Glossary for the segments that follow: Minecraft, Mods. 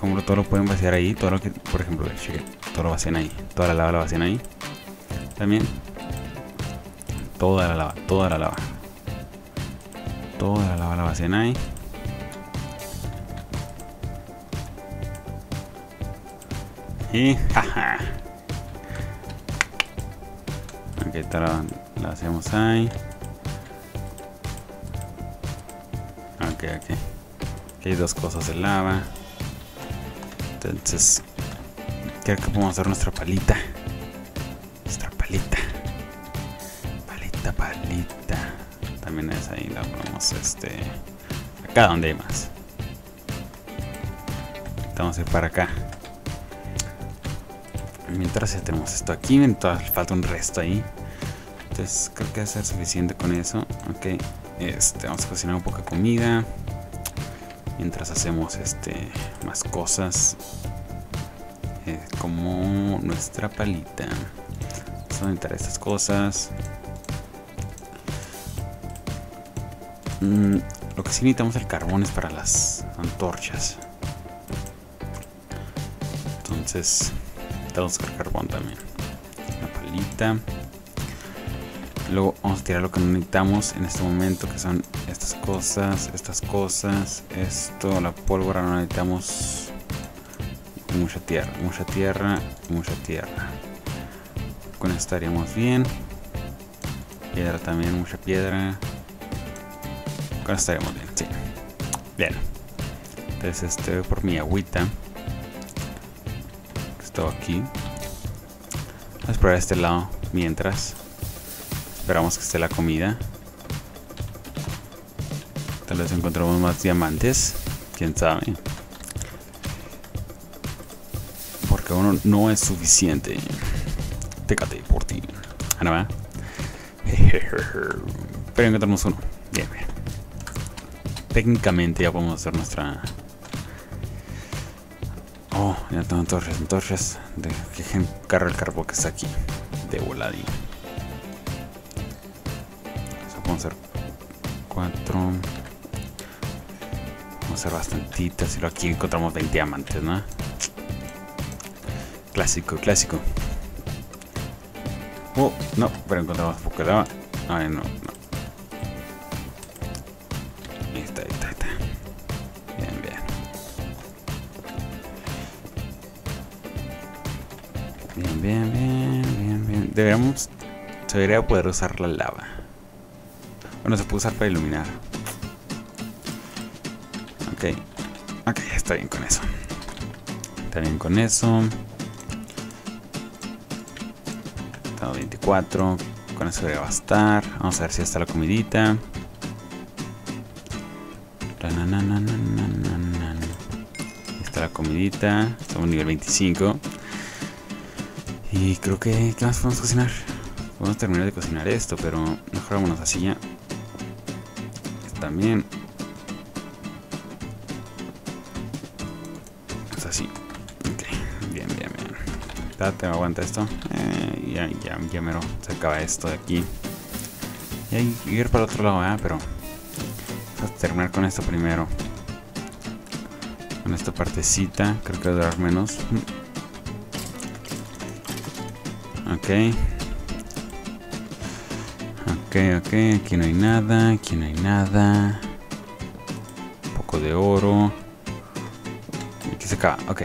Por ejemplo, todo lo pueden vaciar ahí. Todo lo que, por ejemplo, chequen, todo lo vacían ahí. Toda la lava la vacían ahí. También. Toda la lava, toda la lava. Toda la lava la vacían ahí. Y jaja. Ok, esta la hacemos ahí. Ok, ok. Aquí hay dos cosas de lava. Entonces, creo que podemos hacer nuestra palita. Nuestra palita. Palita, palita. También es ahí, la ponemos acá donde hay más. Vamos a ir para acá. Mientras ya tenemos esto aquí, entonces falta un resto ahí. Entonces creo que va a ser suficiente con eso. Ok, vamos a cocinar un poco de comida. Mientras hacemos más cosas. Como nuestra palita. Vamos a aumentar estas cosas. Lo que sí necesitamos el carbón es para las antorchas. Entonces... vamos a buscar carbón también. Una palita. Luego vamos a tirar lo que necesitamos en este momento, que son estas cosas, estas cosas, esto, la pólvora. No necesitamos mucha tierra, mucha tierra, mucha tierra. Con esto estaríamos bien. Piedra también, mucha piedra. Con esto estaríamos bien, sí. Bien. Entonces por mi agüita. Aquí vamos a probar este lado mientras esperamos que esté la comida. Tal vez encontremos más diamantes, quién sabe, porque uno no es suficiente. Técate por ti. Ah, no, ¿eh? Pero encontramos uno. Bien, bien. Técnicamente ya podemos hacer nuestra... oh, ya tengo antorchas, antorchas. Dejen carro el carbón que está aquí. De voladín. Eso podemos hacer 4. Vamos a hacer bastantitas. Y aquí encontramos 20 diamantes, ¿no? Clásico, clásico. Oh, no, pero encontramos poca lava. Ay, no, no. Bien, bien, bien, bien. Deberíamos... se debería poder usar la lava. Bueno, se puede usar para iluminar. Ok. Ok, está bien con eso. Está bien con eso. Estamos 24. Con eso debería bastar. Vamos a ver si está la comidita. Ahí está la comidita. Estamos en nivel 25. Y creo que... ¿qué más podemos cocinar? Podemos terminar de cocinar esto, pero mejor vámonos así ya. También. Es así. Ok. Bien, bien, bien. Date, aguanta esto. Ya mero. Se acaba esto de aquí. Y hay que ir para el otro lado, ¿eh? Pero... vamos a terminar con esto primero. Con esta partecita. Creo que va a durar menos. Ok, aquí no hay nada, aquí no hay nada. Un poco de oro. Aquí se acaba, ok.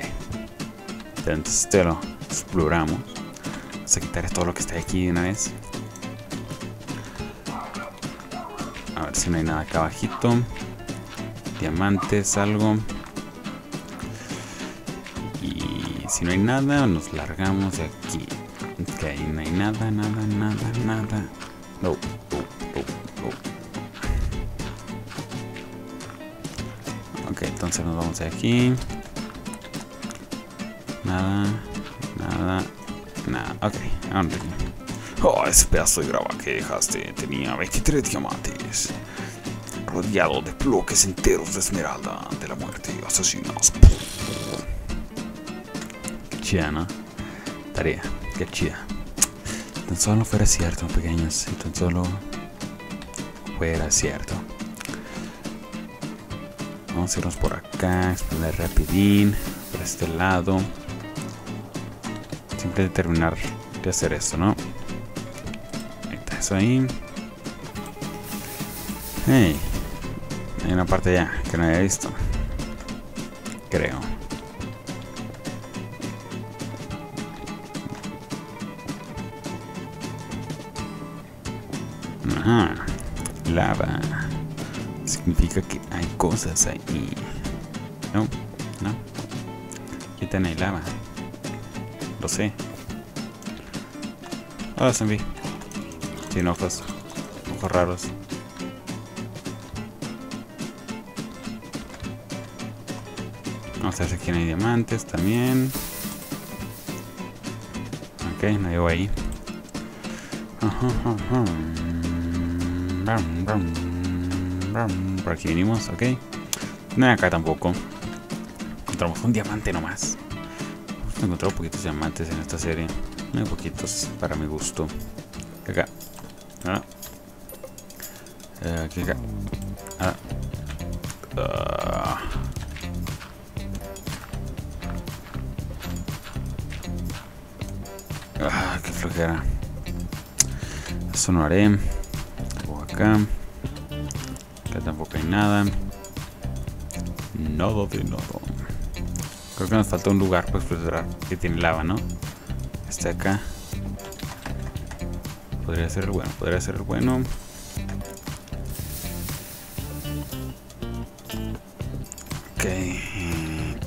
Entonces te lo exploramos. Vamos a quitar todo lo que está aquí de una vez. A ver si no hay nada acá abajito. Diamantes, algo. Y si no hay nada, nos largamos de aquí. Ok, no hay nada, nada, nada, nada. No, no, no, no. Ok, entonces nos vamos de aquí. Nada, nada, nada. Ok, vamos de aquí. Oh, ese pedazo de grava que dejaste tenía 23 diamantes. Rodeado de bloques enteros de esmeralda de la muerte y asesinos. Qué chida, ¿no? Tarea. Qué chida. Tan solo fuera cierto, pequeños. Tan solo fuera cierto. Vamos a irnos por acá. Exponer rapidín. por este lado. Siempre terminar de hacer esto, ¿no? Ahí está eso ahí. Hey, hay una parte ya que no había visto, creo. Ajá, lava. Significa que hay cosas ahí. No, no. ¿Qué tan hay lava? Lo sé. Hola, zombie. Sin ojos. Ojos raros. Vamos a ver si aquí no hay diamantes también. Ok, no llevo ahí. Por aquí venimos, ok. No hay acá tampoco. Encontramos un diamante nomás. He encontrado poquitos diamantes en esta serie. Muy poquitos para mi gusto. Acá. Ah. Aquí acá. Ah. Ah, qué flojera. Eso no haré. O acá. Acá tampoco hay nada. Nodo de nodo. Creo que nos falta un lugar para explorar que tiene lava, ¿no? Este acá. Podría ser el bueno, podría ser el bueno. Ok.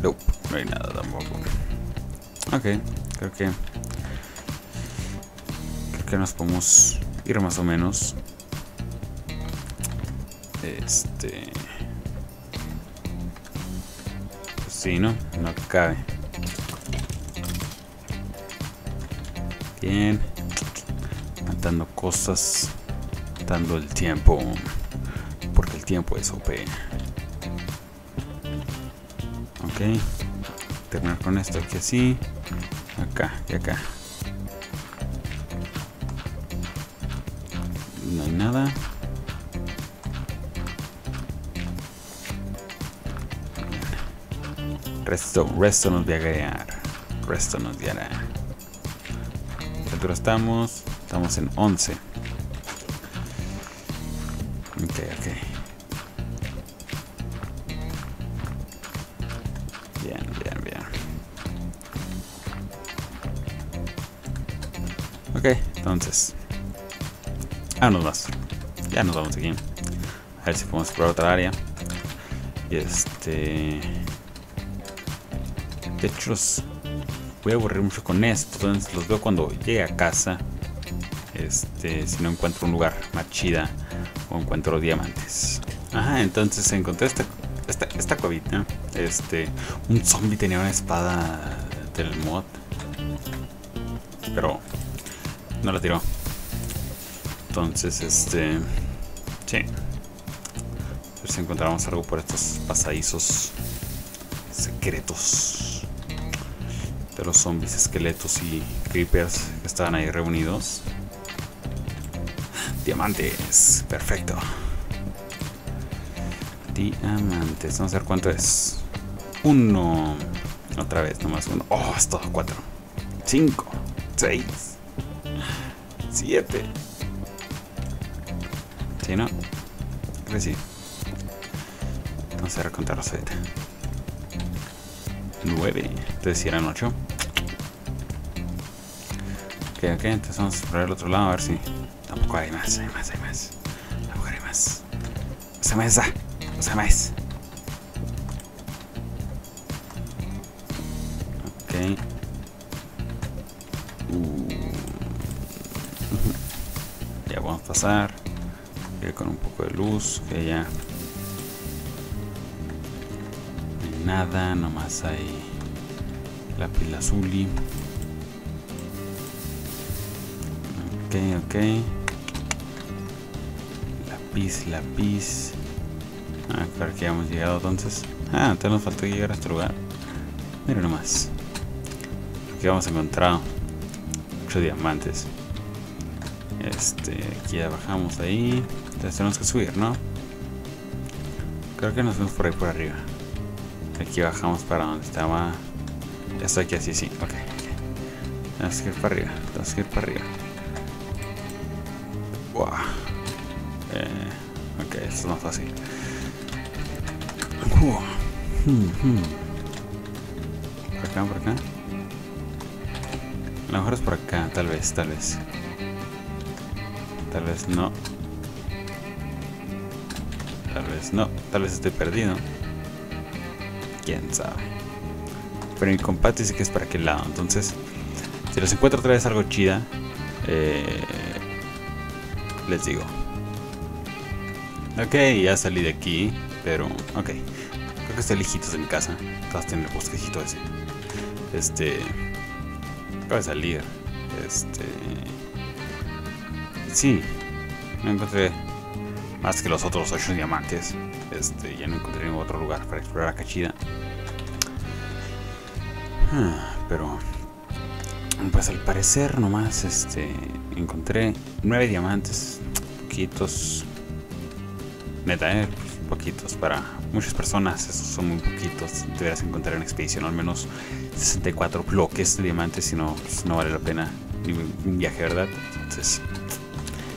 No, no hay nada tampoco. Ok, creo que... creo que nos podemos ir más o menos. Sí, ¿no? No cabe. Bien. Matando cosas. Matando el tiempo. Porque el tiempo es OP. Ok. Terminar con esto aquí así. Acá y acá. No hay nada. Resto nos viajará. Resto nos guiará. ¿Qué altura estamos? Estamos en 11. Ok, ok. Bien, bien, bien. Ok, entonces. Vámonos más. Ya nos vamos aquí. A ver si podemos explorar otra área. Y de hecho, los voy a aburrir mucho con esto. Entonces los veo cuando llegue a casa. Si no encuentro un lugar más chida o encuentro diamantes. Ajá, entonces encontré esta cuevita. Un zombie tenía una espada del mod, pero no la tiró. Entonces, sí. A ver si encontramos algo por estos pasadizos secretos de los zombies, esqueletos y creepers que estaban ahí reunidos. Diamantes, perfecto. Diamantes, vamos a ver cuánto es. 1. Otra vez, nomás 1. Oh, es todo 4. 5. 6. 7. ¿Sí, no? Creo que sí. Vamos a recontarlos ahorita. 9, entonces si eran 8. Ok, entonces vamos a explorar el otro lado a ver si... tampoco hay más, hay más, hay más. Tampoco hay más. No se más, no se más. Ok. Ya vamos a pasar. Con un poco de luz, que ya... nada, nomás hay la pila azul. Ok, ok. Lápiz. Ah, claro que ya hemos llegado entonces. Ah, entonces nos faltó llegar a este lugar. Mira nomás. Aquí hemos encontrado 8 diamantes. Aquí ya bajamos ahí. Entonces tenemos que subir, ¿no? Creo que nos vemos por ahí por arriba. Aquí bajamos para donde estaba Ya estoy aquí, así, sí, ok. Tenemos que ir para arriba, tenemos que ir para arriba. Wow. Ok, esto es más fácil. Por acá, por acá. A lo mejor es por acá, tal vez, tal vez. Tal vez no. Tal vez no, tal vez estoy perdido. Quién sabe. Pero mi compa dice que es para aquel lado. Entonces, si les encuentro otra vez algo chida, les digo. Ok, ya salí de aquí. Pero, ok. Creo que está lejitos de mi casa. Todas tienen el bosquejito ese. Acabo de salir. Sí, no encontré más que los otros 8 diamantes. Ya no encontré ningún otro lugar para explorar acá chida. Pero, pues al parecer nomás, encontré 9 diamantes. Poquitos. Neta, poquitos. Para muchas personas esos son muy poquitos. Deberás encontrar en expedición al menos 64 bloques de diamantes. Si no, pues no vale la pena ningún viaje, ¿verdad? Entonces...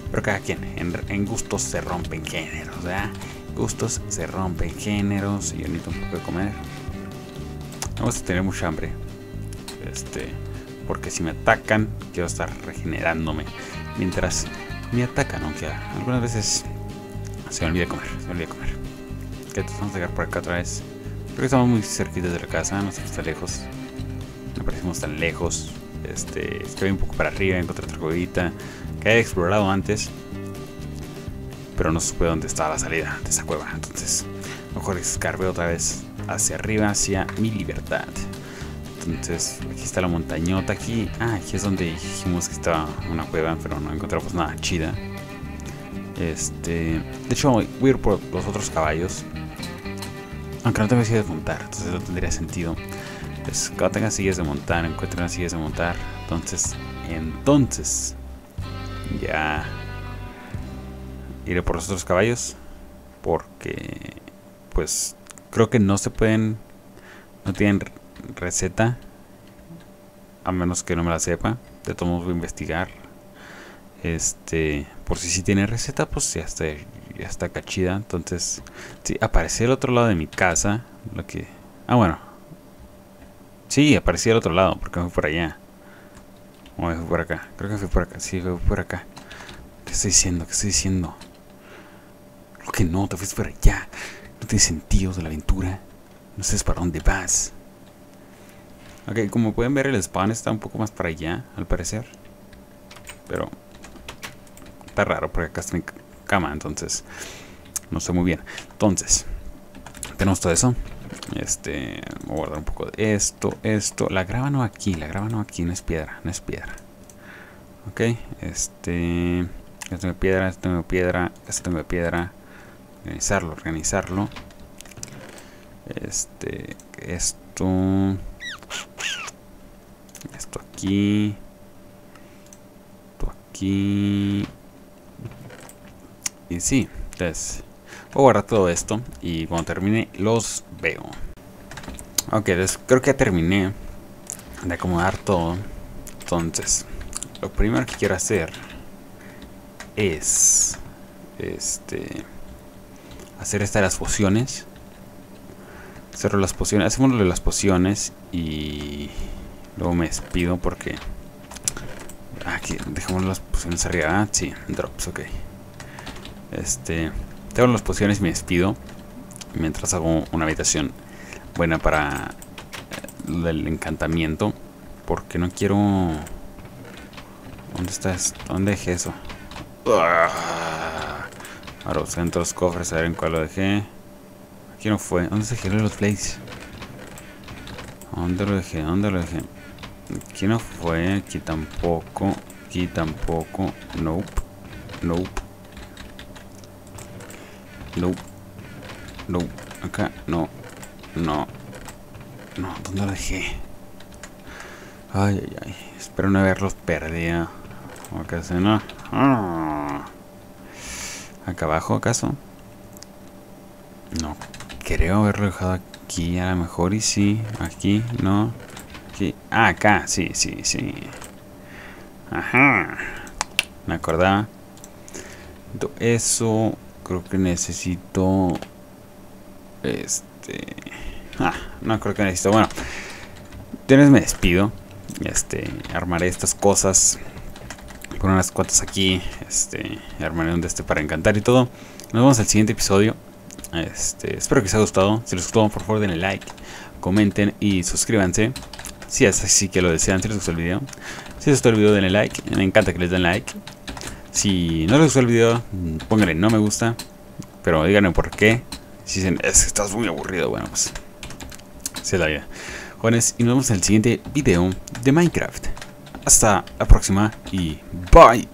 Pero cada quien, en gustos se rompen géneros, ¿verdad? Gustos se rompen géneros. Y yo necesito un poco de comer. Vamos a tener mucha hambre. Porque si me atacan, quiero estar regenerándome mientras me atacan, aunque algunas veces se me olvida comer, se me olvida comer. Ok, vamos a llegar por acá otra vez. Creo que estamos muy cerquitos de la casa, no estamos tan lejos. No parecimos tan lejos. Estoy un poco para arriba, encontré otra cuevita que había explorado antes, pero no supe dónde estaba la salida de esa cueva. Entonces, mejor escarbe otra vez hacia arriba, hacia mi libertad. Entonces, aquí está la montañota. Aquí, aquí es donde dijimos que estaba una cueva, pero no encontramos nada chida. De hecho, voy a ir por los otros caballos, aunque no tengo sillas de montar, entonces no tendría sentido. Cuando tengan sillas de montar, encuentren las sillas de montar. Entonces ya iré por los otros caballos, porque pues creo que no se pueden, no tienen receta, a menos que no me la sepa. De todos modos voy a investigar. Por si sí tiene receta, pues ya está cachida. Entonces, sí, apareció el otro lado de mi casa, lo que... bueno, sí, aparecí al otro lado, porque me fui por allá. O me fui por acá, creo que me fui por acá, sí, me fui por acá. ¿Qué estoy diciendo? ¿Qué estoy diciendo? Creo que no, te fuiste por allá. No tienes sentido de la aventura. No sabes para dónde vas. Ok, como pueden ver, el spawn está un poco más para allá, al parecer. Pero está raro, porque acá está mi cama, entonces no sé muy bien. Entonces, tenemos todo eso. Voy a guardar un poco de esto, la grava no aquí, no es piedra, ok, ya tengo piedra, organizarlo, esto aquí, y sí, entonces voy a guardar todo esto y cuando termine los veo. Ok, pues creo que ya terminé de acomodar todo. Entonces, lo primero que quiero hacer es hacer esta de las pociones. Hacemos lo de las pociones y luego me despido porque aquí dejamos las pociones arriba. Sí, drops, ok. Tengo las pociones y me despido mientras hago una habitación buena para el encantamiento, porque no quiero... ¿Dónde está esto? ¿Dónde dejé eso? Ahora busqué en todos los cofres a ver en cuál lo dejé. Aquí no fue. ¿Dónde se dejé los plates? ¿Dónde lo dejé? Aquí no fue. Aquí tampoco. Nope. Acá no, ¿dónde lo dejé? Ay, espero no haberlos perdido. ¿O acaso no? ¿Acá abajo acaso? No, creo haberlo dejado aquí a lo mejor y sí, aquí, no, Aquí, acá, sí. Ajá. Me acordaba. Eso, creo que necesito... no creo que necesito. Bueno, entonces me despido. Armaré estas cosas. Con unas cuantas aquí. Armaré un de para encantar y todo. Nos vemos al siguiente episodio. Espero que os haya gustado. Si les gustó, por favor denle like, comenten y suscríbanse. Si es así que lo desean, si les gustó el video. Si les gustó el video, denle like. Me encanta que les den like. Si no les gustó el video, pónganle no me gusta. Pero díganme por qué. Si dicen, es que estás muy aburrido. Bueno, pues, así es la vida. Jóvenes, y nos vemos en el siguiente video de Minecraft. Hasta la próxima y bye.